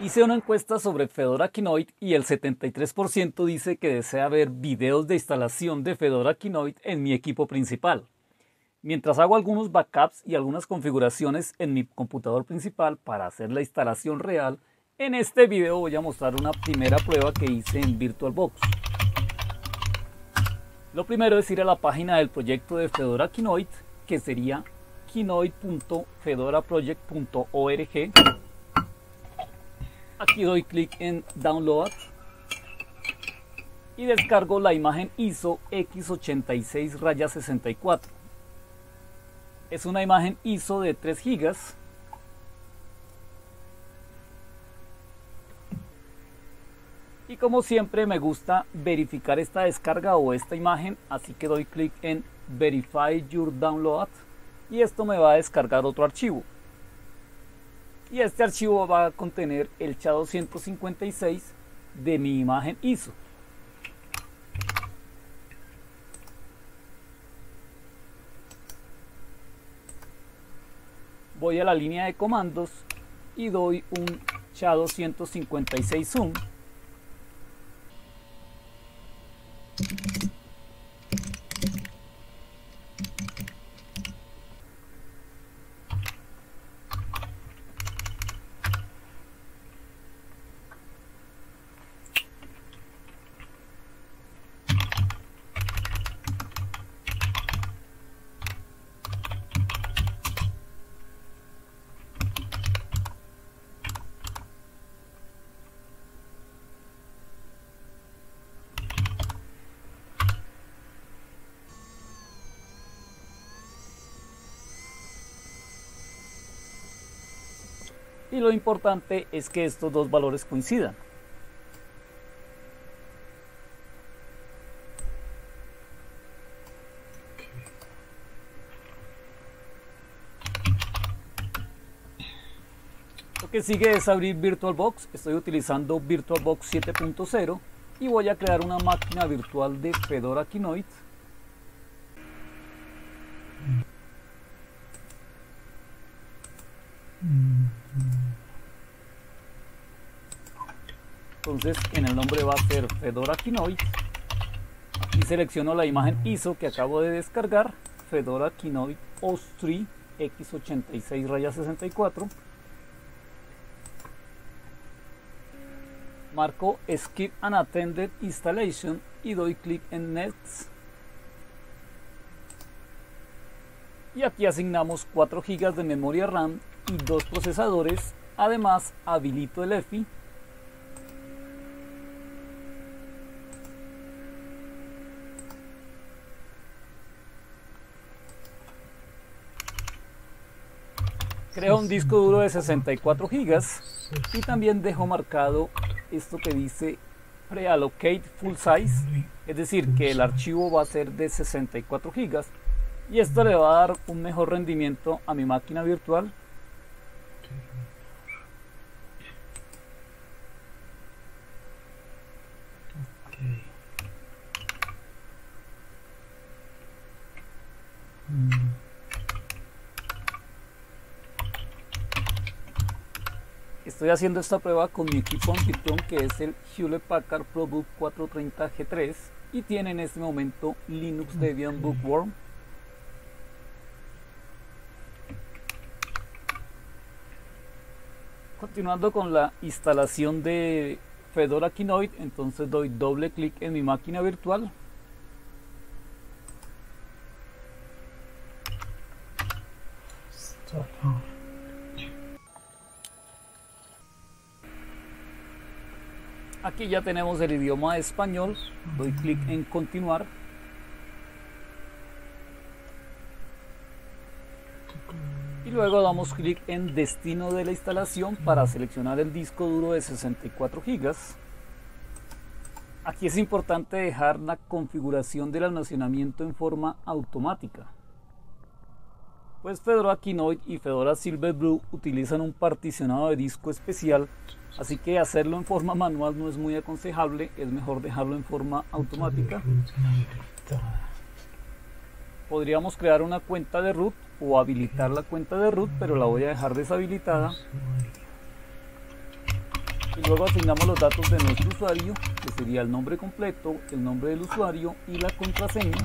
Hice una encuesta sobre Fedora Kinoite y el 73% dice que desea ver videos de instalación de Fedora Kinoite en mi equipo principal. Mientras hago algunos backups y algunas configuraciones en mi computador principal para hacer la instalación real, en este video voy a mostrar una primera prueba que hice en VirtualBox. Lo primero es ir a la página del proyecto de Fedora Kinoite, que sería kinoite.fedoraproject.org. Aquí doy clic en Download y descargo la imagen ISO x86-64. Es una imagen ISO de 3 GB. Y como siempre me gusta verificar esta descarga o esta imagen, así que doy clic en Verify Your Download y esto me va a descargar otro archivo. Y este archivo va a contener el SHA-256 de mi imagen ISO. Voy a la línea de comandos y doy un SHA-256 zoom. Y lo importante es que estos dos valores coincidan. Lo que sigue es abrir VirtualBox. Estoy utilizando VirtualBox 7.0 y voy a crear una máquina virtual de Fedora Kinoite. Entonces en el nombre va a ser Fedora Kinoite. Aquí selecciono la imagen ISO que acabo de descargar, Fedora Kinoite ostree x86-64. Marco Skip Unattended Installation y doy clic en Next. Y aquí asignamos 4 GB de memoria RAM y 2 procesadores. Además habilito el EFI. Creo un disco duro de 64 GB y también dejo marcado esto que dice Preallocate Full Size, es decir, que el archivo va a ser de 64 GB y esto le va a dar un mejor rendimiento a mi máquina virtual. Estoy haciendo esta prueba con mi equipo anfitrión, que es el Hewlett Packard ProBook 430 G3 y tiene en este momento Linux Debian Bookworm. Continuando con la instalación de Fedora Kinoite, entonces doy doble clic en mi máquina virtual. Aquí ya tenemos el idioma español, doy clic en continuar. Y luego damos clic en destino de la instalación para seleccionar el disco duro de 64 GB. Aquí es importante dejar la configuración del almacenamiento en forma automática, pues Fedora Kinoite y Fedora Silverblue utilizan un particionado de disco especial, así que hacerlo en forma manual no es muy aconsejable, es mejor dejarlo en forma automática. Podríamos crear una cuenta de root o habilitar la cuenta de root, pero la voy a dejar deshabilitada. y luego asignamos los datos de nuestro usuario, que sería el nombre completo, el nombre del usuario y la contraseña.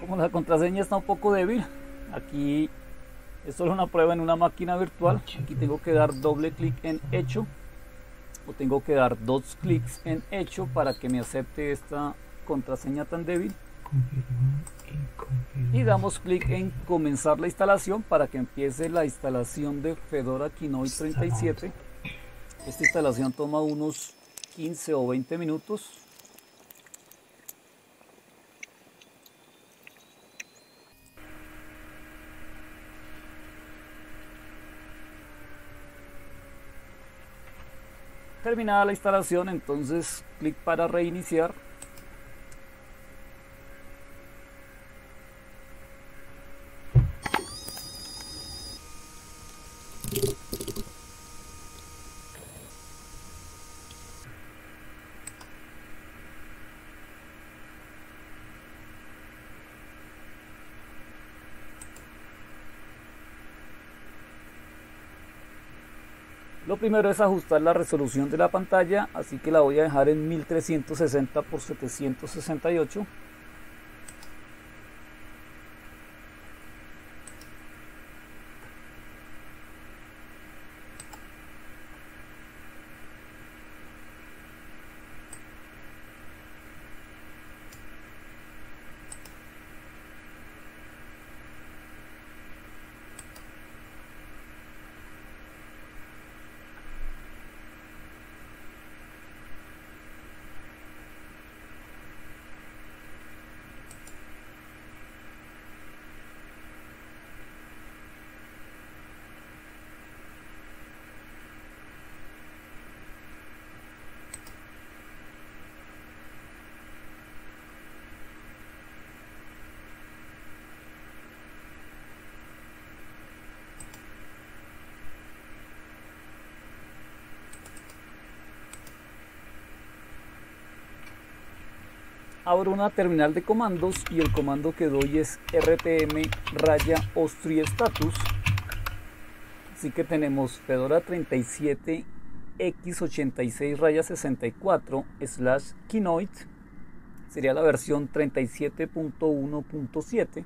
Como la contraseña está un poco débil, aquí es solo una prueba en una máquina virtual. Aquí tengo que dar doble clic en hecho, o tengo que dar dos clics en hecho para que me acepte esta contraseña tan débil. Y damos clic en comenzar la instalación para que empiece la instalación de Fedora Kinoite 37. Esta instalación toma unos 15 o 20 minutos. Terminada la instalación, entonces clic para reiniciar. Lo primero es ajustar la resolución de la pantalla, así que la voy a dejar en 1360 x 768. Abro una terminal de comandos y el comando que doy es rpm-ostree status. Así que tenemos Fedora 37 x86-64/Kinoite. Sería la versión 37.1.7.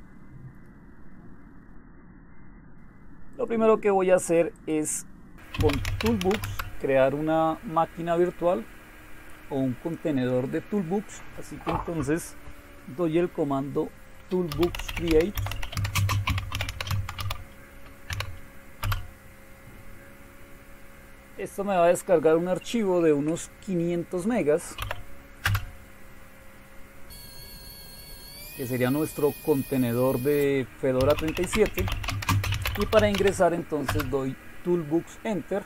Lo primero que voy a hacer es con Toolbox crear una máquina virtual o un contenedor de Toolbox, así que entonces doy el comando Toolbox create. Esto me va a descargar un archivo de unos 500 megas, que sería nuestro contenedor de Fedora 37, y para ingresar entonces doy Toolbox enter,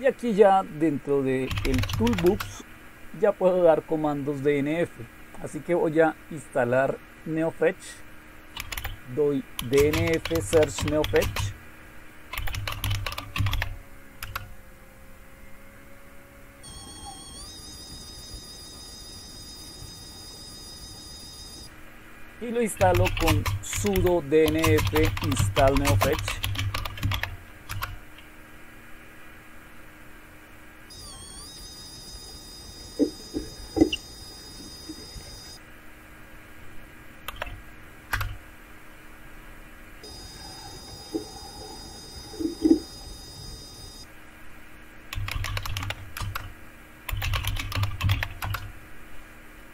y aquí ya dentro del Toolbox ya puedo dar comandos dnf, así que voy a instalar NeoFetch, doy dnf search NeoFetch, y lo instalo con sudo dnf install NeoFetch.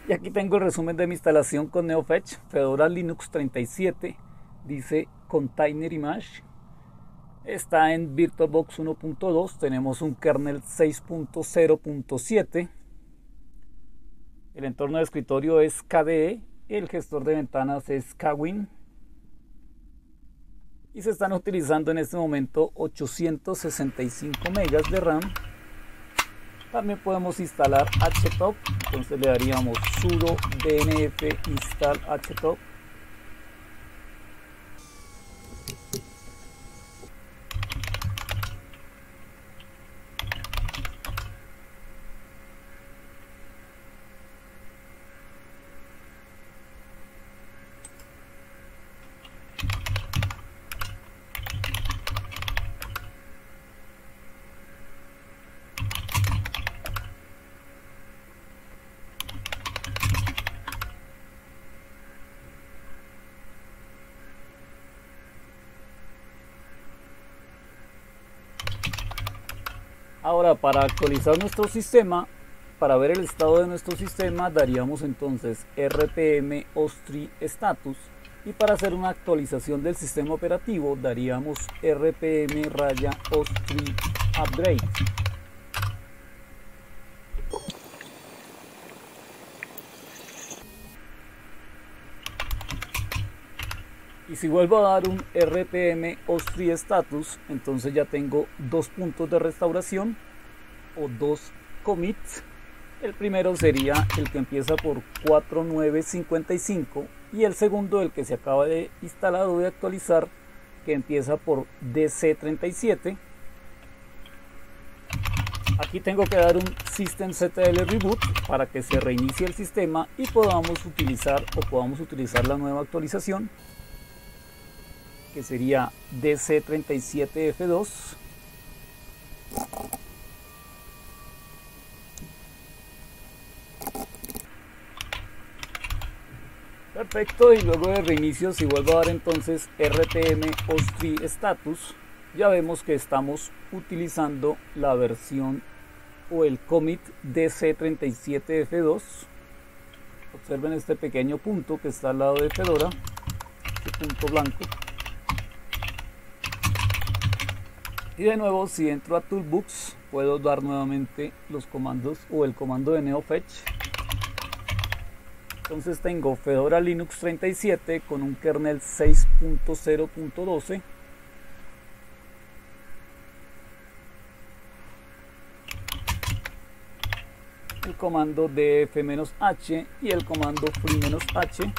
Y aquí tengo el resumen de mi instalación con NeoFetch, Fedora Linux 37, dice Container Image, está en VirtualBox 1.2, tenemos un kernel 6.0.7, el entorno de escritorio es KDE, el gestor de ventanas es KWin, y se están utilizando en este momento 865 megas de RAM. También podemos instalar htop, entonces le daríamos sudo dnf install htop. Ahora, para actualizar nuestro sistema, para ver el estado de nuestro sistema, daríamos entonces rpm-ostree status, y para hacer una actualización del sistema operativo daríamos rpm-ostree upgrade. Y si vuelvo a dar un rpm-ostree status, entonces ya tengo dos puntos de restauración o dos commits. El primero sería el que empieza por 4955 y el segundo, el que se acaba de instalar o de actualizar, que empieza por DC37. Aquí tengo que dar un systemctl reboot para que se reinicie el sistema y podamos utilizar la nueva actualización, que sería DC37F2. Perfecto, y luego de reinicio, si vuelvo a dar entonces rpm-ostree status, ya vemos que estamos utilizando la versión o el commit DC37F2. Observen este pequeño punto que está al lado de Fedora, este punto blanco. Y de nuevo, si entro a Toolbox, puedo dar nuevamente los comandos o el comando de NeoFetch. Entonces tengo Fedora Linux 37 con un kernel 6.0.12. El comando df-h y el comando free-h.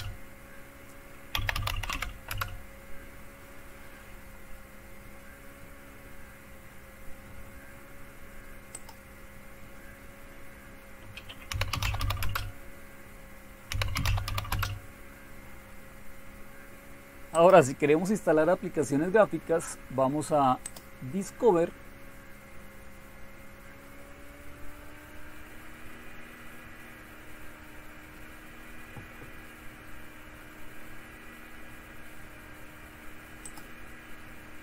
Ahora, si queremos instalar aplicaciones gráficas, vamos a Discover .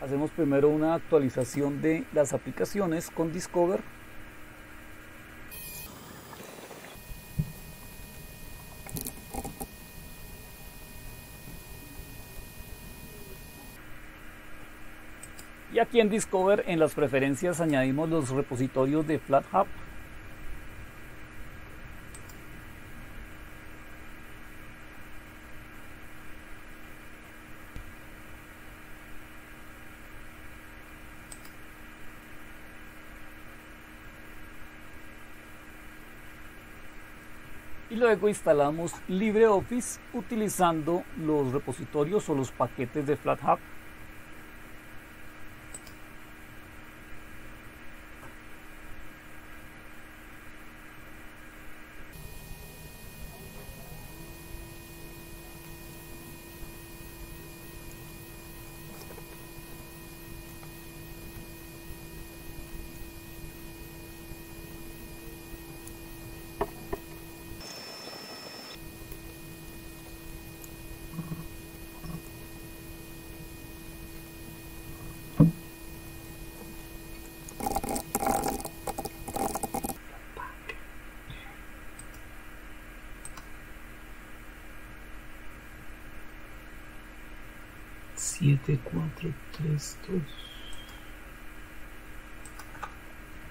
Hacemos primero una actualización de las aplicaciones con Discover. Y aquí en Discover, en las preferencias, añadimos los repositorios de Flathub. Y luego instalamos LibreOffice utilizando los repositorios o los paquetes de Flathub.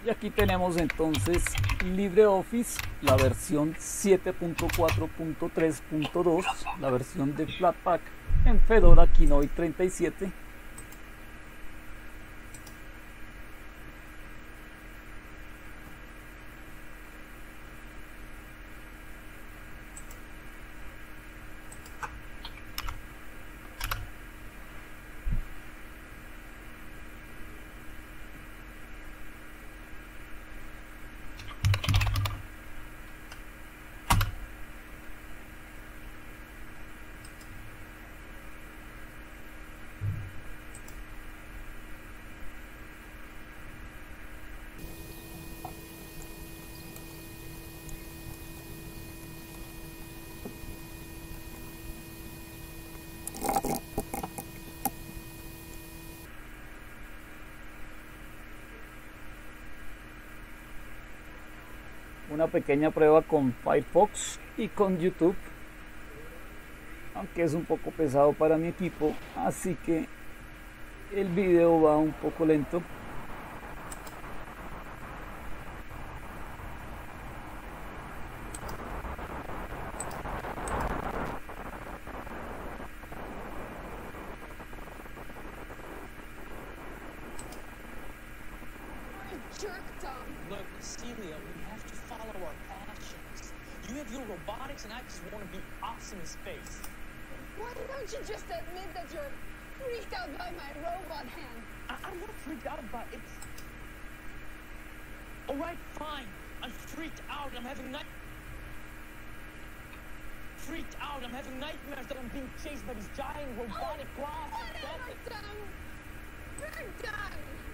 Y aquí tenemos entonces LibreOffice, la versión 7.4.3.2, la versión de Flatpak en Fedora Kinoite 37. una pequeña prueba con Firefox y con YouTube, aunque es un poco pesado para mi equipo, así que el video va un poco lento. Chased by these giant robotic robots. Whatever, Tom! We're done!